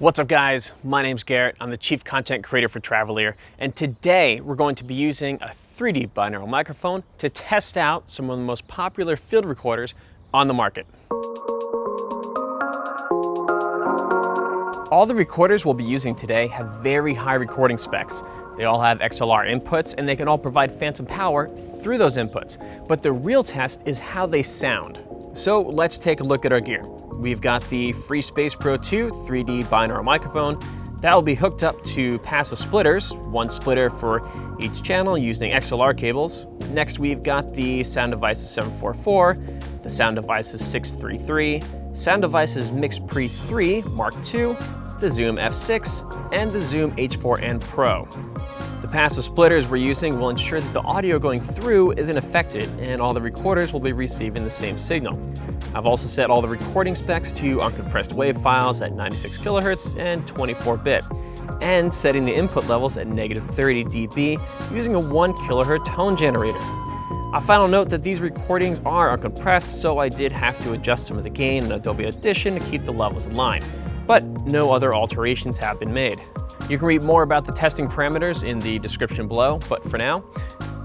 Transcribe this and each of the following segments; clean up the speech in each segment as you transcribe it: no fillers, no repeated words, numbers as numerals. What's up guys, my name's Garrett. I'm the Chief Content Creator for Travelear, and today we're going to be using a 3D binaural microphone to test out some of the most popular field recorders on the market. All the recorders we'll be using today have very high recording specs. They all have XLR inputs and they can all provide phantom power through those inputs. But the real test is how they sound. So let's take a look at our gear. We've got the FreeSpace Pro 2 3D binaural microphone that will be hooked up to passive splitters, one splitter for each channel using XLR cables. Next, we've got the Sound Devices 744, the Sound Devices 633, Sound Devices MixPre 3 Mark II, the Zoom F6, and the Zoom H4n Pro. The passive splitters we're using will ensure that the audio going through isn't affected and all the recorders will be receiving the same signal. I've also set all the recording specs to uncompressed wave files at 96 kilohertz and 24-bit, and setting the input levels at negative 30 dB using a 1 kilohertz tone generator. A final note that these recordings are uncompressed, so I did have to adjust some of the gain in Adobe Audition to keep the levels in line, but no other alterations have been made. You can read more about the testing parameters in the description below, but for now,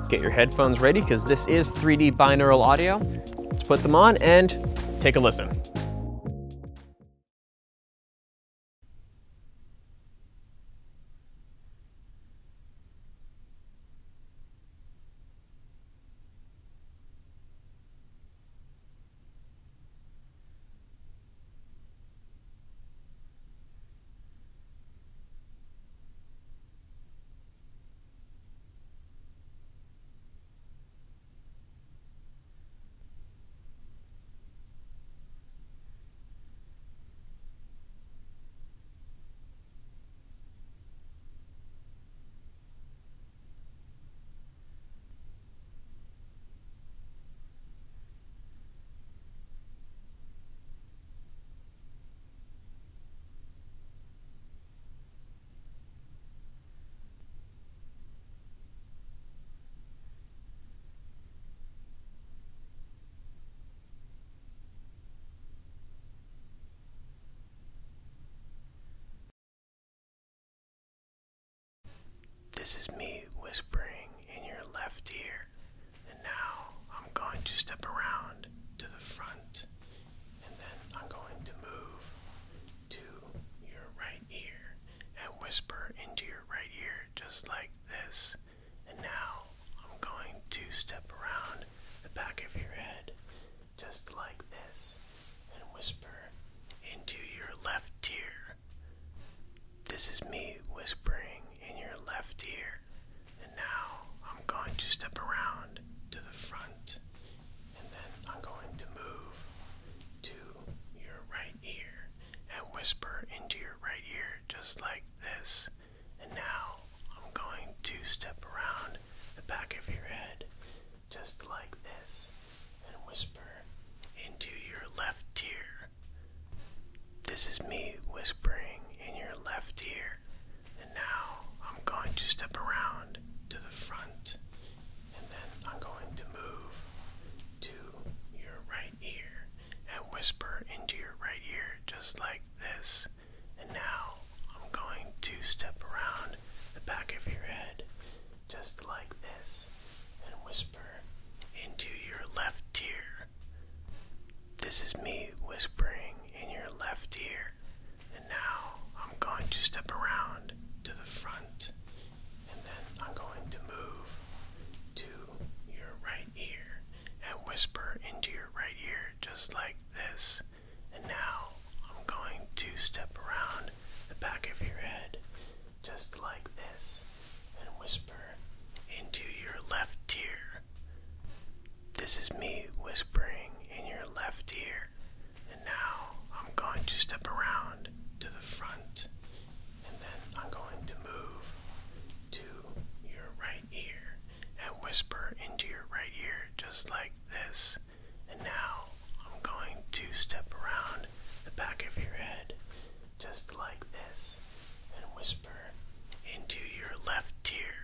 get your headphones ready because this is 3D binaural audio. Let's put them on and take a listen. This is me whispering in your left ear, and now I'm going to step around to the front, and then I'm going to move to your right ear and whisper into your right ear just like this, and now I'm going to step around the back of your head just like this and whisper into your left ear. This is me whispering left ear, and now I'm going to step around to the front, and then I'm going to move to your right ear and whisper into your right ear just like this, and now I'm going to step around the back of your head just like this and whisper into your left ear. This is me whispering in your left ear, and now I'm going to step around to the front, and then I'm going to move to your right ear and whisper into your right ear just like this, and now I'm going to step around the back of your head just like this and whisper into your left ear. This is me whispering in your left ear, and now I'm going to step around to the front, and then I'm going to move to your right ear and whisper into your right ear just like this, and now I'm going to step around the back of your head just like this and whisper into your left ear. This is me whispering in your left ear, and now I'm going to step around to the front, and then I'm going to move to your right ear and whisper into your right ear just like this, and now I'm going to step around the back of your head just like this and whisper into your left ear.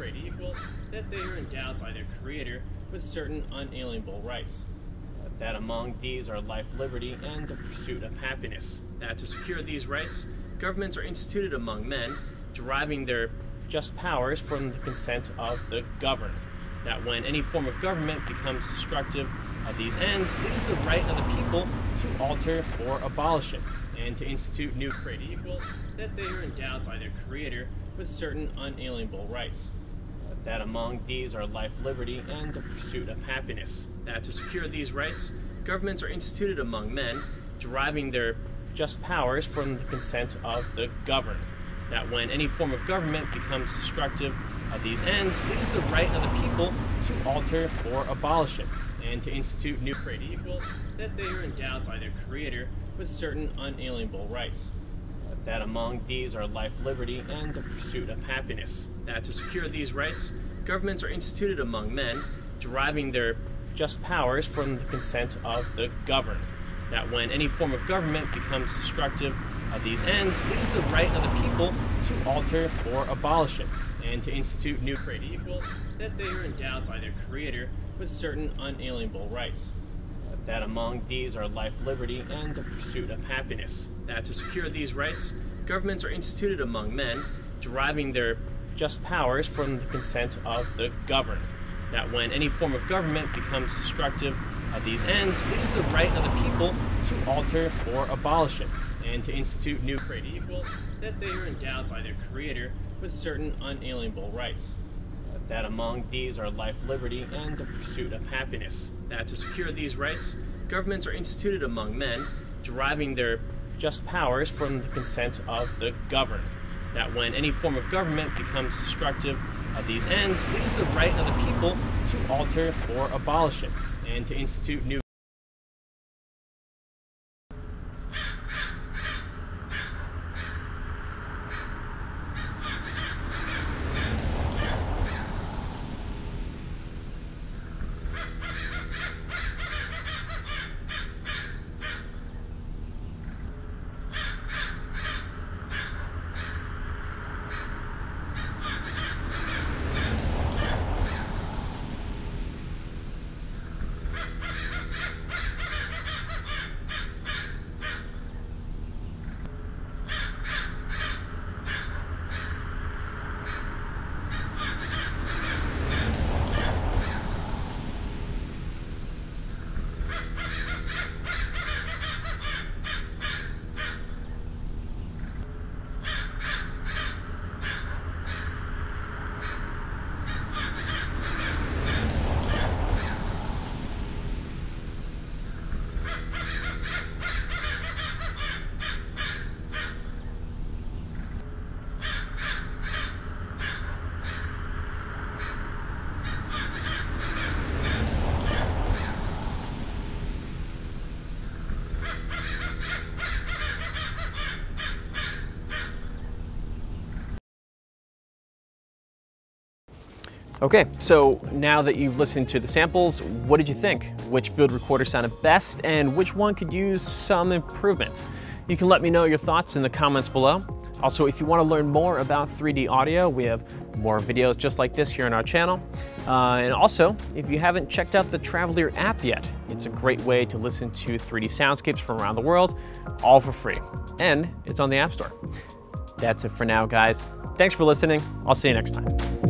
created equal, that they are endowed by their Creator with certain unalienable rights, that among these are life, liberty, and the pursuit of happiness, that to secure these rights, governments are instituted among men, deriving their just powers from the consent of the governed, that when any form of government becomes destructive of these ends, it is the right of the people to alter or abolish it, and to institute new created equal, that they are endowed by their Creator with certain unalienable rights, that among these are life, liberty, and the pursuit of happiness, that to secure these rights, governments are instituted among men, deriving their just powers from the consent of the governed, that when any form of government becomes destructive of these ends, it is the right of the people to alter or abolish it, and to institute new created equal, that they are endowed by their Creator with certain unalienable rights, that among these are life, liberty, and the pursuit of happiness, that to secure these rights, governments are instituted among men, deriving their just powers from the consent of the governed, that when any form of government becomes destructive of these ends, it is the right of the people to alter or abolish it, and to institute new created equal, that they are endowed by their Creator with certain unalienable rights, that among these are life, liberty, and the pursuit of happiness, that to secure these rights, governments are instituted among men, deriving their just powers from the consent of the governed, that when any form of government becomes destructive of these ends, it is the right of the people to alter or abolish it, and to institute new created equal, that they are endowed by their Creator with certain unalienable rights, that among these are life, liberty, and the pursuit of happiness, that to secure these rights, governments are instituted among men, deriving their just powers from the consent of the governed, that when any form of government becomes destructive of these ends, it is the right of the people to alter or abolish it, and to institute new. Okay, so now that you've listened to the samples, what did you think? Which field recorder sounded best and which one could use some improvement? You can let me know your thoughts in the comments below. Also, if you want to learn more about 3D audio, we have more videos just like this here on our channel. And also, if you haven't checked out the Travelear app yet, it's a great way to listen to 3D soundscapes from around the world, all for free. And it's on the App Store. That's it for now, guys. Thanks for listening. I'll see you next time.